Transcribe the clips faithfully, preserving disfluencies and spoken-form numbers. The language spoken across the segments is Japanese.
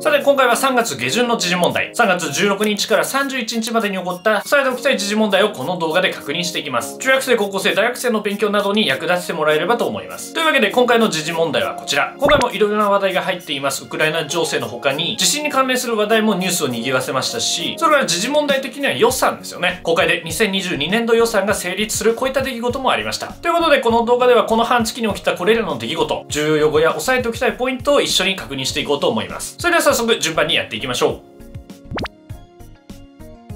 さて今回はさんがつ下旬の時事問題、さんがつじゅうろくにちからさんじゅういちにちまでに起こった伝えておきたい時事問題をこの動画で確認していきます。中学生、高校生、大学生の勉強などに役立ててもらえればと思います。というわけで今回の時事問題はこちら。今回もいろいろな話題が入っています。ウクライナ情勢の他に地震に関連する話題もニュースを賑わせましたし、それから時事問題的には予算ですよね。国会でにせんにじゅうにねんど予算が成立する、こういった出来事もありました。ということでこの動画ではこの半月に起きたこれらの出来事、重要用語や押さえておきたいポイントを一緒に確認していこうと思います。それでは早速順番にやっていきましょう。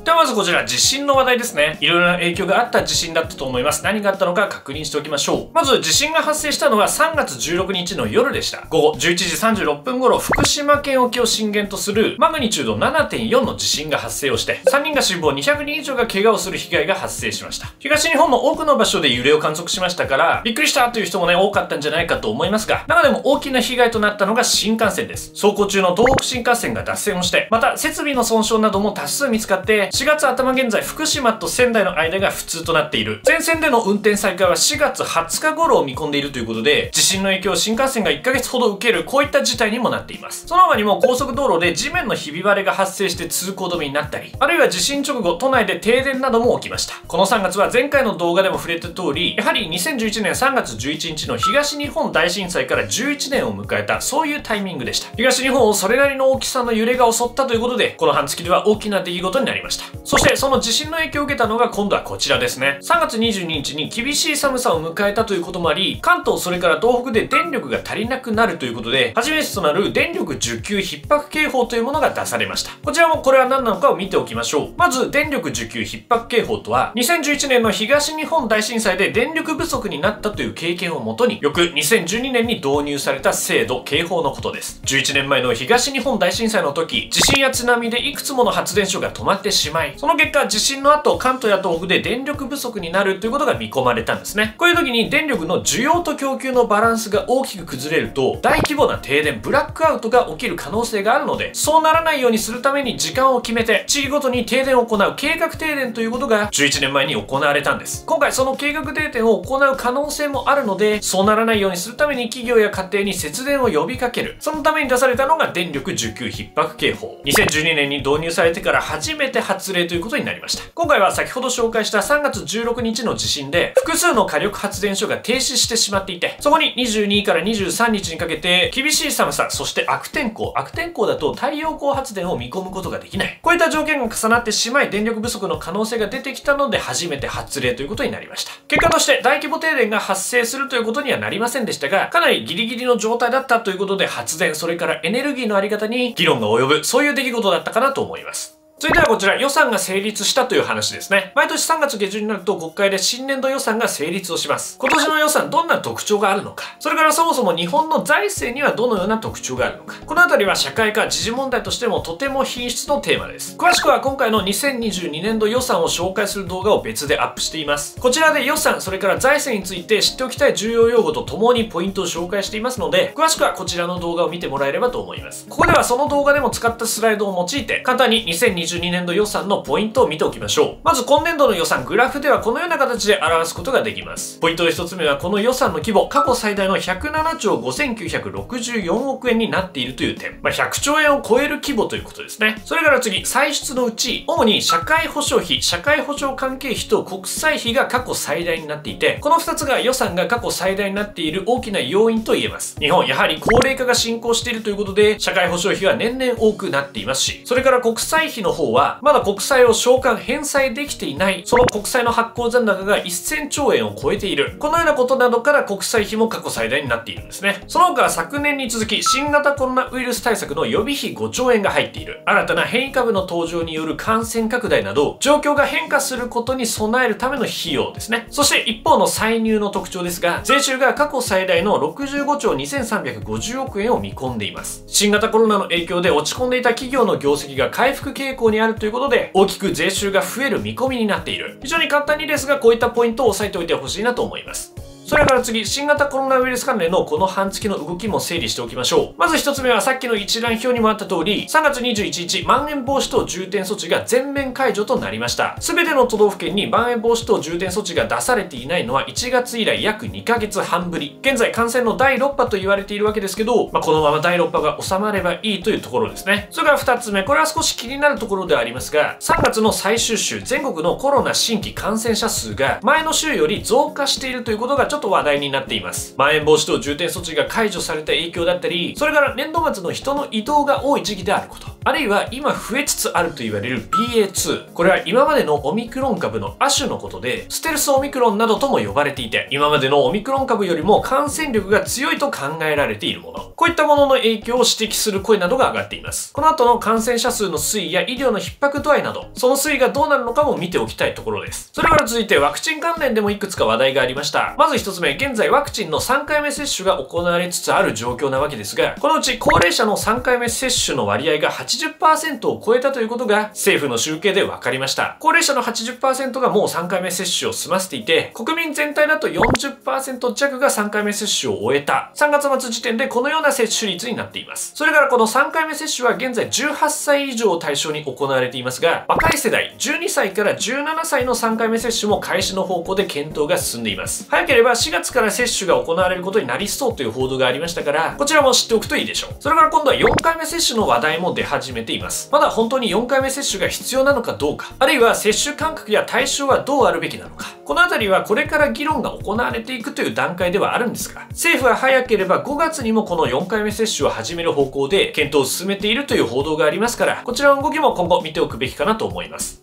ではまずこちら、地震の話題ですね。いろいろな影響があった地震だったと思います。何があったのか確認しておきましょう。まず地震が発生したのはさんがつじゅうろくにちの夜でした。午後じゅういちじさんじゅうろっぷん頃、福島県沖を震源とするマグニチュード ななてんよん の地震が発生をして、さんにんが死亡、にひゃくにんいじょうが怪我をする被害が発生しました。東日本の多くの場所で揺れを観測しましたから、びっくりしたという人もね、多かったんじゃないかと思いますが、中でも大きな被害となったのが新幹線です。走行中の東北新幹線が脱線をして、また設備の損傷なども多数見つかって、しがつあたま現在、福島と仙台の間が不通となっている。全線での運転再開はしがつはつか頃を見込んでいるということで、地震の影響を新幹線がいっかげつほど受ける、こういった事態にもなっています。その他にも高速道路で地面のひび割れが発生して通行止めになったり、あるいは地震直後都内で停電なども起きました。このさんがつは前回の動画でも触れた通り、やはりにせんじゅういちねんさんがつじゅういちにちの東日本大震災からじゅういちねんを迎えた、そういうタイミングでした。東日本をそれなりの大きさの揺れが襲ったということで、この半月では大きな出来事になりました。そしてその地震の影響を受けたのが今度はこちらですね。さんがつにじゅうににちに厳しい寒さを迎えたということもあり、関東それから東北で電力が足りなくなるということで、初めてとなる電力需給逼迫警報というものが出されました。こちらもこれは何なのかを見ておきましょう。まず電力需給逼迫警報とは、にせんじゅういちねんの東日本大震災で電力不足になったという経験をもとに、翌にせんじゅうにねんに導入された制度、警報のことです。じゅういちねんまえの東日本大震災の時、地震や津波でいくつもの発電所が止まってしまい、その結果地震の後、関東や東北で電力不足になるということが見込まれたんですね。こういう時に電力の需要と供給のバランスが大きく崩れると、大規模な停電、ブラックアウトが起きる可能性があるので、そうならないようにするために時間を決めて地域ごとに停電を行う計画停電ということがじゅういちねんまえに行われたんです。今回その計画停電を行う可能性もあるので、そうならないようにするために企業や家庭に節電を呼びかける、そのために出されたのが電力需給逼迫警報。にせんじゅうにねんに導入されてから初めて発例ということになりました。今回は先ほど紹介したさんがつじゅうろくにちの地震で、複数の火力発電所が停止してしまっていて、そこににじゅうにからにじゅうさんにちにかけて厳しい寒さ、そして悪天候、悪天候だと太陽光発電を見込むことができない、こういった条件が重なってしまい、電力不足の可能性が出てきたので、初めて発令ということになりました。結果として大規模停電が発生するということにはなりませんでしたが、かなりギリギリの状態だったということで、発電それからエネルギーのあり方に議論が及ぶ、そういう出来事だったかなと思います。それではこちら、予算が成立したという話ですね。毎年さんがつげじゅんになると国会で新年度予算が成立をします。今年の予算、どんな特徴があるのか。それからそもそも日本の財政にはどのような特徴があるのか。このあたりは社会科時事問題としてもとても品質のテーマです。詳しくは今回のにせんにじゅうにねんど予算を紹介する動画を別でアップしています。こちらで予算、それから財政について知っておきたい重要用語とともにポイントを紹介していますので、詳しくはこちらの動画を見てもらえればと思います。ここではその動画でも使ったスライドを用いて、簡単ににせんにじゅうにねんど予算のポイントを見ておきましょう。まず今年度の予算、グラフではこのような形で表すことができます。ポイントのひとつめは、この予算の規模、過去最大のひゃくななちょうごせんきゅうひゃくろくじゅうよんおくえんになっているという点、まあ、ひゃくちょうえんを超える規模ということですね。それから次、歳出のうち主に社会保障費、社会保障関係費と国債費が過去最大になっていて、このふたつが予算が過去最大になっている大きな要因と言えます。日本、やはり高齢化が進行しているということで、社会保障費は年々多くなっていますし、それから国債国債費の方はまだ国債を償還返済できていない、その国債の発行残高がせんちょうえんを超えている、このようなことなどから国債費も過去最大になっているんですね。その他、昨年に続き新型コロナウイルス対策の予備費ごちょうえんが入っている、新たな変異株の登場による感染拡大など状況が変化することに備えるための費用ですね。そして一方の歳入の特徴ですが、税収が過去最大のろくじゅうごちょうにせんさんびゃくごじゅうおくえんを見込んでいます。新型コロナの影響で落ち込んでいた企業の業績が回復傾向にあるということで、大きく税収が増える見込みになっている。非常に簡単にですが、こういったポイントを押さえておいてほしいなと思います。それから次、新型コロナウイルス関連のこの半月の動きも整理しておきましょう。まずひとつめはさっきの一覧表にもあった通り、さんがつにじゅういちにち、まん延防止等重点措置が全面解除となりました。すべての都道府県にまん延防止等重点措置が出されていないのはいちがつ以来約にかげつはんぶり。現在感染のだいろっぱと言われているわけですけど、まあ、このままだいろっぱが収まればいいというところですね。それからふたつめ、これは少し気になるところではありますが、さんがつの最終週、全国のコロナ新規感染者数が前の週より増加しているということがちょっと話題になっています。まん延防止等重点措置が解除された影響だったり、それから年度末の人の移動が多い時期であること。あるいは今増えつつあると言われる ビーエーに。これは今までのオミクロン株の亜種のことで、ステルスオミクロンなどとも呼ばれていて、今までのオミクロン株よりも感染力が強いと考えられているもの。こういったものの影響を指摘する声などが上がっています。この後の感染者数の推移や医療の逼迫度合いなど、その推移がどうなるのかも見ておきたいところです。それから続いてワクチン関連でもいくつか話題がありました。まずひとつめ、現在ワクチンのさんかいめ接種が行われつつある状況なわけですが、このうち高齢者のさんかいめ接種の割合がはちじゅっパーセント を超えたということが政府の集計で分かりました。高齢者の はちじゅっパーセント がもうさんかいめ接種を済ませていて、国民全体だと よんじゅっパーセント 弱がさんかいめ接種を終えた。さんがつまつ時点でこのような接種率になっています。それからこのさんかいめ接種は現在じゅうはっさい以上を対象に行われていますが、若い世代、じゅうにさいからじゅうななさいのさんかいめ接種も開始の方向で検討が進んでいます。早ければしがつから接種が行われることになりそうという報道がありましたから、こちらも知っておくといいでしょう。それから今度はよんかいめ接種の話題も出始めています。まだ本当によんかいめ接種が必要なのかどうか、あるいは接種間隔や対象はどうあるべきなのか、このあたりはこれから議論が行われていくという段階ではあるんですが、政府は早ければごがつにもこのよんかいめ接種を始める方向で検討を進めているという報道がありますから、こちらの動きも今後見ておくべきかなと思います。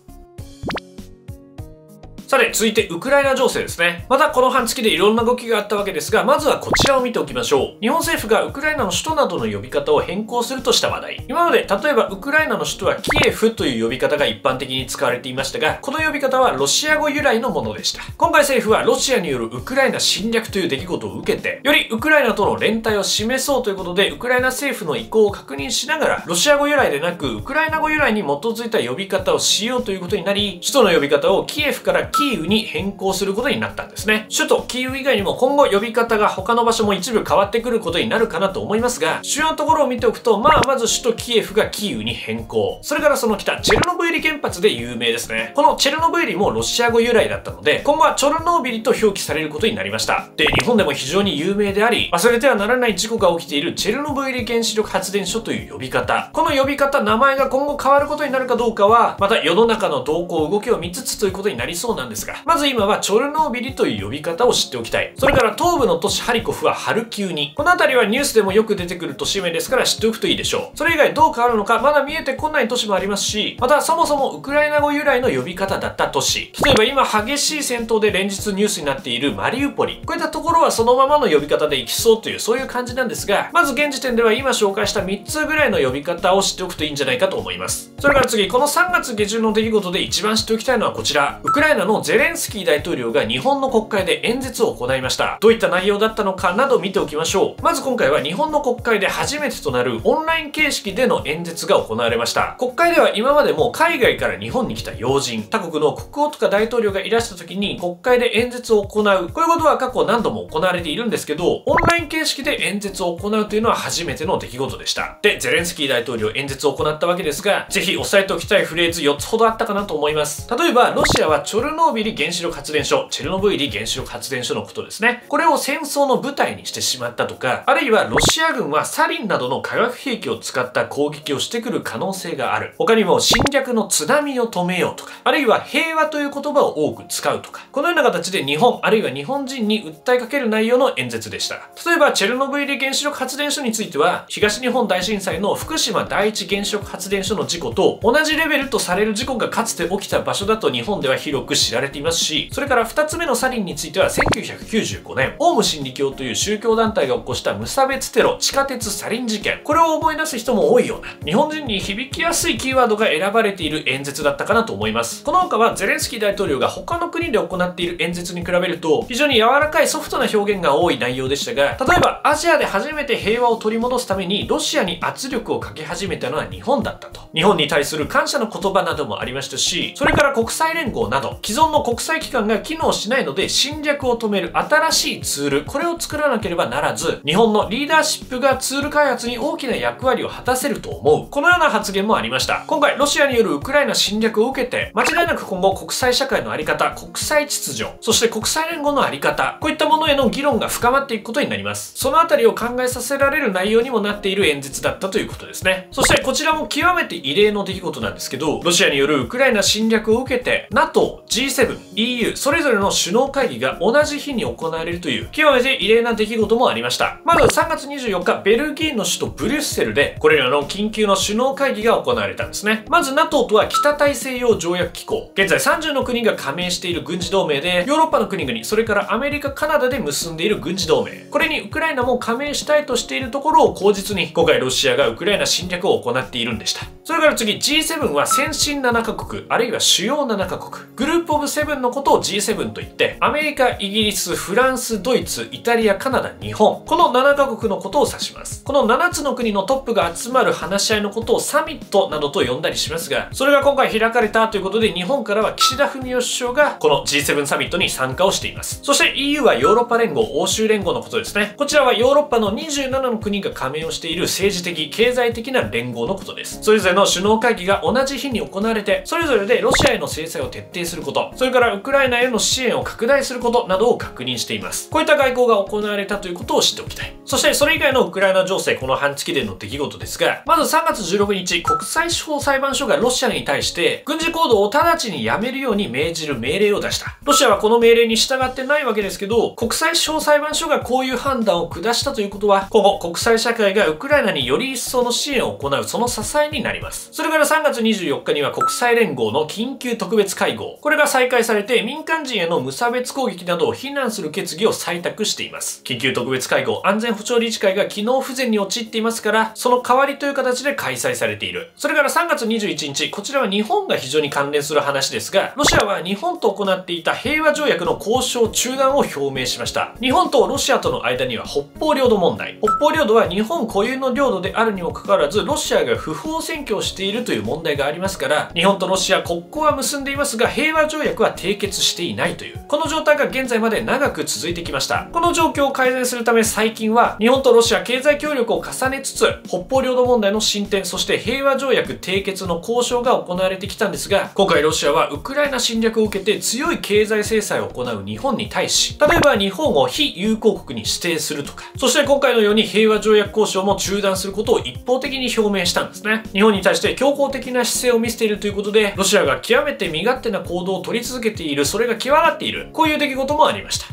さて、続いてウクライナ情勢ですね。またこの半月でいろんな動きがあったわけですが、まずはこちらを見ておきましょう。日本政府がウクライナの首都などの呼び方を変更するとした話題。今まで例えばウクライナの首都はキエフという呼び方が一般的に使われていましたが、この呼び方はロシア語由来のものでした。今回政府はロシアによるウクライナ侵略という出来事を受けて、よりウクライナとの連帯を示そうということで、ウクライナ政府の意向を確認しながら、ロシア語由来でなくウクライナ語由来に基づいた呼び方をしようということになり、首都の呼び方をキエフからキエフキーウに変更することになったんですね。首都キーウ以外にも今後呼び方が他の場所も一部変わってくることになるかなと思いますが、主要なところを見ておくと、まあまず首都キエフがキーウに変更。それからその北、チェルノブイリ原発で有名ですね。このチェルノブイリもロシア語由来だったので、今後はチョルノービリと表記されることになりました。で、日本でも非常に有名であり、忘れてはならない事故が起きているチェルノブイリ原子力発電所という呼び方。この呼び方、名前が今後変わることになるかどうかは、また世の中の動向、動きを見つつということになりそうなんです。ですが、まず今はチョルノービリという呼び方を知っておきたい。それから東部の都市ハリコフはハルキウに。この辺りはニュースでもよく出てくる都市名ですから知っておくといいでしょう。それ以外どう変わるのかまだ見えてこない都市もありますし、またそもそもウクライナ語由来の呼び方だった都市、例えば今激しい戦闘で連日ニュースになっているマリウポリ、こういったところはそのままの呼び方でいきそうという、そういう感じなんですが、まず現時点では今紹介したみっつぐらいの呼び方を知っておくといいんじゃないかと思います。それから次、このさんがつげじゅんの出来事で一番知っておきたいのはこちら、ウクライナのゼレンスキー大統領が日本の国会で演説を行いました。どういった内容だったのかなど見ておきましょう。まず今回は日本の国会で初めてとなるオンライン形式での演説が行われました。国会では今までも海外から日本に来た要人、他国の国王とか大統領がいらした時に国会で演説を行う。こういうことは過去何度も行われているんですけど、オンライン形式で演説を行うというのは初めての出来事でした。で、ゼレンスキー大統領演説を行ったわけですが、ぜひ押さえておきたいフレーズよっつほどあったかなと思います。例えば、ロシアはチョルノービリチェルノブイリ原子力発電所、チェルノブイリ原子力発電所のことですね。これを戦争の舞台にしてしまったとか、あるいはロシア軍はサリンなどの化学兵器を使った攻撃をしてくる可能性がある。他にも侵略の津波を止めようとか、あるいは平和という言葉を多く使うとか、このような形で日本、あるいは日本人に訴えかける内容の演説でした。例えばチェルノブイリ原子力発電所については、東日本大震災の福島第一原子力発電所の事故と同じレベルとされる事故がかつて起きた場所だと日本では広く知られています。いますし、それからふたつめのサリンについてはせんきゅうひゃくきゅうじゅうごねん、オウム真理教という宗教団体が起こした無差別テロ、地下鉄サリン事件、これを思い出す人も多いような、日本人に響きやすいキーワードが選ばれている演説だったかなと思います。この他はゼレンスキー大統領が他の国で行っている演説に比べると、非常に柔らかいソフトな表現が多い内容でしたが、例えばアジアで初めて平和を取り戻すためにロシアに圧力をかけ始めたのは日本だったと。日本に対する感謝の言葉などもありましたし、それから国際連合など、既存存の国際機関が機能しないので侵略を止める新しいツール、これを作らなければならず、日本のリーダーシップがツール開発に大きな役割を果たせると思う。このような発言もありました。今回、ロシアによるウクライナ侵略を受けて、間違いなく今後国際社会のあり方、国際秩序、そして国際連合のあり方、こういったものへの議論が深まっていくことになります。そのあたりを考えさせられる内容にもなっている演説だったということですね。そしてこちらも極めて異例の出来事なんですけど、ロシアによるウクライナ侵略を受けて、NATO、ジーセブン、イーユー、それぞれの首脳会議が同じ日に行われるという、極めて異例な出来事もありました。まずさんがつにじゅうよっか、ベルギーの首都ブリュッセルで、これらの緊急の首脳会議が行われたんですね。まず NATO とは北大西洋条約機構。現在さんじゅうの国が加盟している軍事同盟で、ヨーロッパの国々、それからアメリカ、カナダで結んでいる軍事同盟。これにウクライナも加盟したいとしているところを口実に、今回ロシアがウクライナ侵略を行っているんでした。それから次 ジーセブン は先進ななかこく、あるいは主要ななかこく。グループオブセブンのことを ジーセブン と言って、アメリカ、イギリス、フランス、ドイツ、イタリア、カナダ、日本。このななかこくのことを指します。このななつの国のトップが集まる話し合いのことをサミットなどと呼んだりしますが、それが今回開かれたということで、日本からは岸田文雄首相がこの ジーセブン サミットに参加をしています。そして イーユー はヨーロッパ連合、欧州連合のことですね。こちらはヨーロッパのにじゅうななの国が加盟をしている政治的、経済的な連合のことです。それぞれの首脳会議が同じ日に行われて、それぞれでロシアへの制裁を徹底すること、それからウクライナへの支援を拡大することなどを確認しています。こういった外交が行われたということを知っておきたい。そしてそれ以外のウクライナ情勢、この半月での出来事ですが、まずさんがつじゅうろくにち、国際司法裁判所がロシアに対して、軍事行動を直ちにやめるように命じる命令を出した。ロシアはこの命令に従ってないわけですけど、国際司法裁判所がこういう判断を下したということは、今後国際社会がウクライナにより一層の支援を行う、その支えになります。それからさんがつにじゅうよっかには国際連合の緊急特別会合。これが再開されて、民間人への無差別攻撃などを非難する決議を採択しています。緊急特別会合、安全保障理事会が機能不全に陥っていますから、その代わりという形で開催されている。それからさんがつにじゅういちにち、こちらは日本が非常に関連する話ですが、ロシアは日本と行っていた平和条約の交渉中断を表明しました。日本とロシアとの間には北方領土問題。北方領土は日本固有の領土であるにもかかわらず、ロシアが不法占拠をしているという問題がありますから、日本とロシア国交は結んでいますが、平和条約は締結していないという、この状態が現在まで長く続いてきました。この状況を改善するため、最近は日本とロシア経済協力を重ねつつ、北方領土問題の進展、そして平和条約締結の交渉が行われてきたんですが、今回ロシアはウクライナ侵略を受けて強い経済制裁を行う日本に対し、例えば日本を非友好国に指定するとか、そして今回のように平和条約交渉も中断することを一方的に表明したんですね。日本に対して強硬的な姿勢を見せているということで、ロシアが極めて身勝手な行動を取り続けている、それが際立っている、こういう出来事もありました。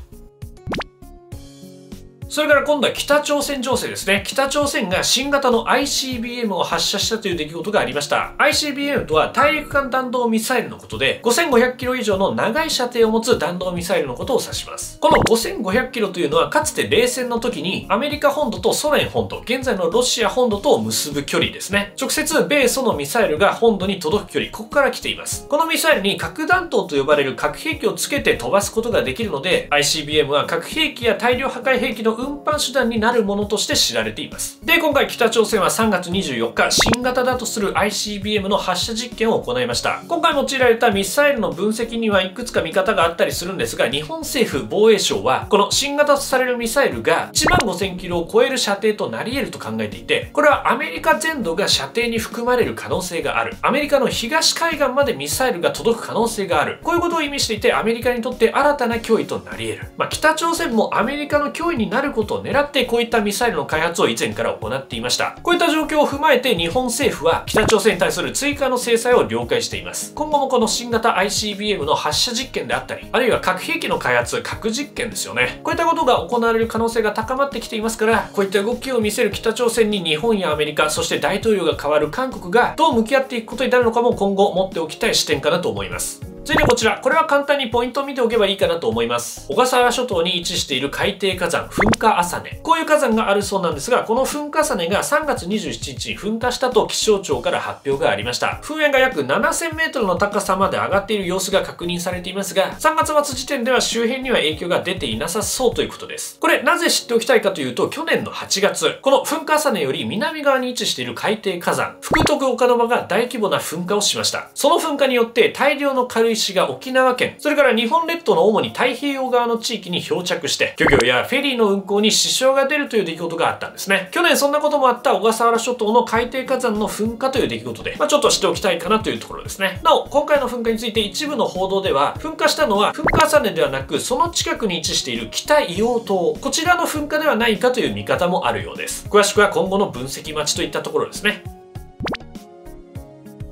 それから今度は北朝鮮情勢ですね。北朝鮮が新型の アイシービーエム を発射したという出来事がありました。アイシービーエム とは大陸間弾道ミサイルのことで、ごせんごひゃくキロ以上の長い射程を持つ弾道ミサイルのことを指します。このごせんごひゃくキロというのは、かつて冷戦の時にアメリカ本土とソ連本土、現在のロシア本土とを結ぶ距離ですね。直接米ソのミサイルが本土に届く距離、ここから来ています。このミサイルに核弾頭と呼ばれる核兵器をつけて飛ばすことができるので、アイシービーエム は核兵器や大量破壊兵器の運搬手段になるものとして知られています。で、今回北朝鮮はさんがつにじゅうよっか、新型だとする アイシービーエム の発射実験を行いました。今回用いられたミサイルの分析にはいくつか見方があったりするんですが、日本政府防衛省は、この新型とされるミサイルがいちまんごせんキロを超える射程となり得ると考えていて、これはアメリカ全土が射程に含まれる可能性がある。アメリカの東海岸までミサイルが届く可能性がある。こういうことを意味していて、アメリカにとって新たな脅威となり得る。まあ、北朝鮮もアメリカの脅威になることを狙ってこういったミサイルの開発を以前から行っていました。こういった状況を踏まえて日本政府は北朝鮮に対する追加の制裁を了解しています。今後もこの新型 アイシービーエム の発射実験であったり、あるいは核兵器の開発、核実験ですよね。こういったことが行われる可能性が高まってきていますから、こういった動きを見せる北朝鮮に日本やアメリカ、そして大統領が変わる韓国がどう向き合っていくことになるのかも今後持っておきたい視点かなと思います。続いてこちら。これは簡単にポイントを見ておけばいいかなと思います。小笠原諸島に位置している海底火山、噴火朝根。こういう火山があるそうなんですが、この噴火朝根がさんがつにじゅうしちにちに噴火したと気象庁から発表がありました。噴煙が約ななせんメートルの高さまで上がっている様子が確認されていますが、さんがつまつ時点では周辺には影響が出ていなさそうということです。これ、なぜ知っておきたいかというと、去年のはちがつ、この噴火朝根より南側に位置している海底火山、福徳岡ノ場が大規模な噴火をしました。その噴火によって大量の軽い軽石が沖縄県、それから日本列島の主に太平洋側の地域に漂着して、漁業やフェリーの運航に支障が出るという出来事があったんですね。去年そんなこともあった小笠原諸島の海底火山の噴火という出来事で、まあ、ちょっと知っておきたいかなというところですね。なお、今回の噴火について一部の報道では、噴火したのは噴火山連ではなく、その近くに位置している北硫黄島、こちらの噴火ではないかという見方もあるようです。詳しくは今後の分析待ちといったところですね。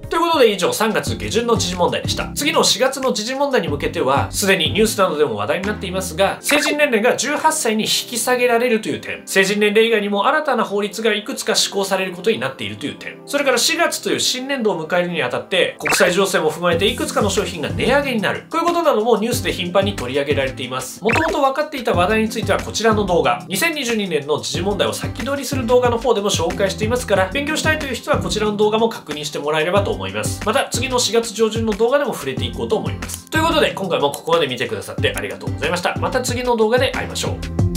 ということで以上さんがつ下旬の時事問題でした。次のしがつの時事問題に向けては、すでにニュースなどでも話題になっていますが、成人年齢がじゅうはっさいに引き下げられるという点、成人年齢以外にも新たな法律がいくつか施行されることになっているという点、それからしがつという新年度を迎えるにあたって、国際情勢も踏まえていくつかの商品が値上げになる、こういうことなどもニュースで頻繁に取り上げられています。もともと分かっていた話題についてはこちらの動画、にせんにじゅうにねんの時事問題を先取りする動画の方でも紹介していますから、勉強したいという人はこちらの動画も確認してもらえればと思います。また次のしがつ上旬の動画でも触れていこうと思います。ということで今回もここまで見てくださってありがとうございました。また次の動画で会いましょう。